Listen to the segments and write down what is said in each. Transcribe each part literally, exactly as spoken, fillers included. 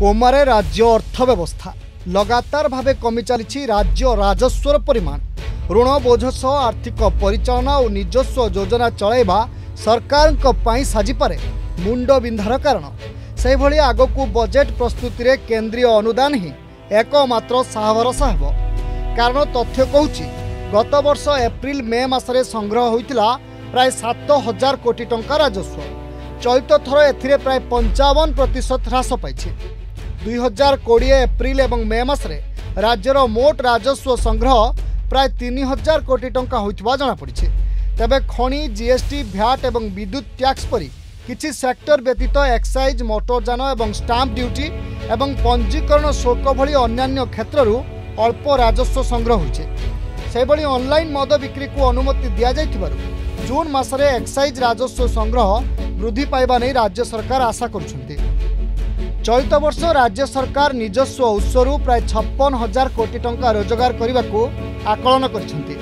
कोमारे राज्य अर्थव्यवस्था लगातार भाव कमी चली राज्य राजस्वर परिमाण ऋण बोझ सह आर्थिक परिचालन और निजस्व योजना चलैबा सरकार साजिपे मुंड बिंधार कारण से भली आगक बजेट प्रस्तुति रे केंद्रीय अनुदान ही एकमात्र साहभरसा हो कारण तथ्य कहूँ गत वर्ष एप्रिल मे मसरे संग्रह होता प्राय सात हजार कोटी टंका राजस्व चलित थर ए प्राय पंचावन प्रतिशत ह्रास पाई दुई हजार कोड़े एप्रिल और मे मसरे राज्यर मोट राजस्व संग्रह प्राय तीन हजार कोटी टंका होता जनापड़ी तेबे खणी जीएसटी भ्याट और विद्युत टैक्स परी किछि सेक्टर व्यतीत एक्साइज मोटरजान और स्टाम्प ड्यूटी और पंजीकरण शुल्क भली अन्यान्य क्षेत्ररु अल्प राजस्व संग्रह होइछे। सेभली ऑनलाइन मद बिक्री को अनुमति दिया जाइथिबारु जून मासरे एक्साइज राजस्व संग्रह वृद्धि पाइबा नहीं राज्य सरकार आशा करुछन्ति। चलित वर्ष राज्य सरकार निजस्व उत्सरु प्राय छप्पन हजार कोटी टंका रोजगार करने आकलन करिछन्ति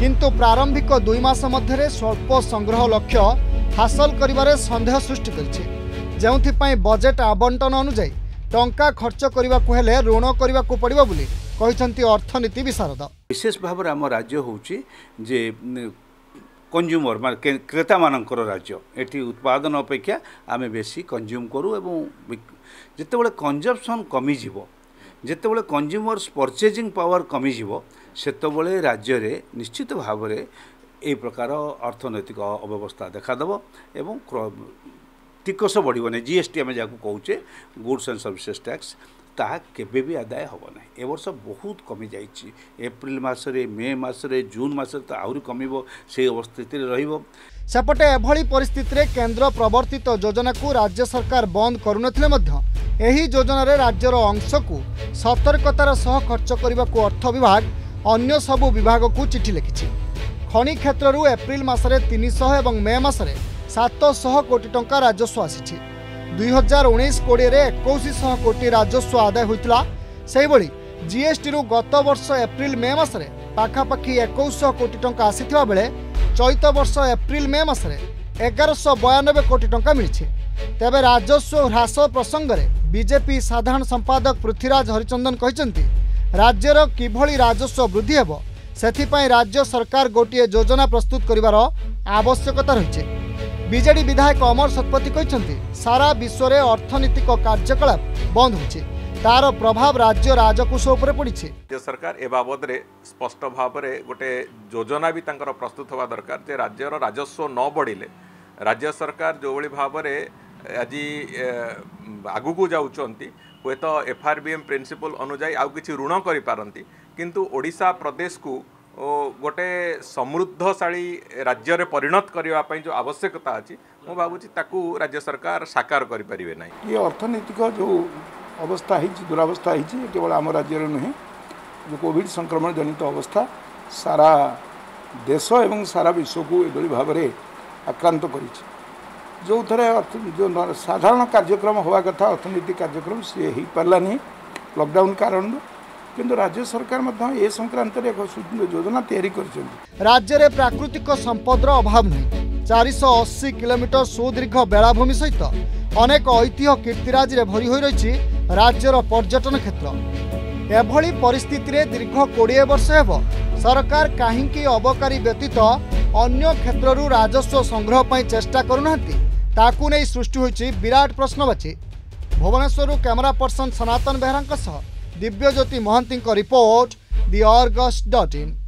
किंतु प्रारंभिक दुई मास मध्यरे स्वल्प संग्रह लक्ष्य हासिल करिबारे संदेह सृष्टि करिछि जेउथिपाई बजेट आवंटन अनुसार टंका खर्च करिबाकु हेले ऋण करिबाकु पड़िबो बुली कहिसंती अर्थनीति विशारद। विशेष भाव आम राज्य होउछि जे कंज्यूमर माने क्रेता मानकर राज्य एठी उत्पादन अपेक्षा आमे बेसी कंज्यूम करू एवं जेतेबेले कंजम्पशन कमी जिवो जेतेबेले कंज्यूमर्स परचेजिंग पावर कमी जिवो सेतबेले राज्य रे निश्चित भाव में ए प्रकार अर्थनैतिक अव्यवस्था देखादेव एवं टिकस बढ़े जीएसटी आम जहाँ कहे गुड्स एंड सर्विसेज टैक्स ताहा केबे भी आदाय होब नहीं ए वर्ष बहुत कमी जाइछि एप्रिल मासरे मे मासरे जून मासरे त आउरी कमिबो से अवस्थित रहिबो। सेपटे एभली परिस्थिति रे केंद्र प्रवर्तित योजना को राज्य सरकार बंद करुनथिले मध्य एही योजना रे राज्यर अंश को सतर्कतार सह खर्च करबा को अर्थ विभाग अन्य सबु विभाग को चिठी लिखिछि। खनि क्षेत्र एप्रिल मासरे तीन सौ एवं मे मासरे सात सौ कोटी टंका राजस्व आसी दुई हजार उन्नीस कोड़े इक्कीस सौ कोटी राजस्व आदाय होता से भली जीएसटी रु गत वर्ष एप्रिल मे मासरे पाखापाखी इक्कीस सौ कोटी टंका आसी बेले चलित वर्ष एप्रिल मे मासरे ग्यारह सौ बानवे कोटी टंका मिली। तेबे राजस्व ह्रास प्रसंग में बीजेपी साधारण संपादक पृथ्वीराज हरिचंदन कहते राज्यर किभली राजस्व वृद्धि हेब सेथिपाई राज्य सरकार गोटे योजना प्रस्तुत करिवार आवश्यकता रही। बीजेडी विधायक अमर शतपथी कहते सारा विश्व में अर्थनैतिक कार्यकलाप बंद हो तार प्रभाव राज्य राजकोष उपर पड़ी राज्य सरकार ए बाबद स्पष्ट भाव में गोटे योजना भी प्रस्तुत होगा दरकार जे राज्यर राजस्व न बढ़िले राज्य सरकार जो भाव में आज आगू को जाउचंती हे तो एफआरबीएम प्रिंसिपल अनुजाई आउ किछि ऋण करि पारंती किंतु ओडिशा प्रदेश को गोटे समृद्धशाली राज्य रे परिणत करबा पई जो आवश्यकता अछि मो बाबूजी ताकू राज्य सरकार साकार करि परिबे नै। ये अर्थनैतिक जो अवस्था है दुरावस्था है केवल आम राज्य रे नहि जो कोविड संक्रमण जनित अवस्था सारा देश एवं सारा विश्व को एदली भाव में आक्रांत करिछि जो थे अर्थ जो साधारण कार्यक्रम हवा कथा अर्थनीतिक कार्यक्रम सी हो पारानी लकडाउन कारण किंतु राज्य सरकार ए संक्रांत एक योजना तैयारी कर राज्य में प्राकृतिक संपदर अभाव नहीं चार सौ अस्सी किलोमीटर सुदीर्घ बेलाभूमि सहित अनेक ऐतिह्य कीर्तिराज में भरी हो रही राज्यर पर्यटन क्षेत्र एभली परिस्थिति रे दीर्घ बीस वर्ष हेब सरकार काहींकी अबकारी व्यतीत अन्य क्षेत्ररु राजस्व संग्रह पर चेष्टा करूनांती ताकू नहीं सृष्टि होइछि विराट प्रश्नवाची। Bhubaneswar camera person Sanatan Behera Dibyajyoti Mahanti report the Argus dot in.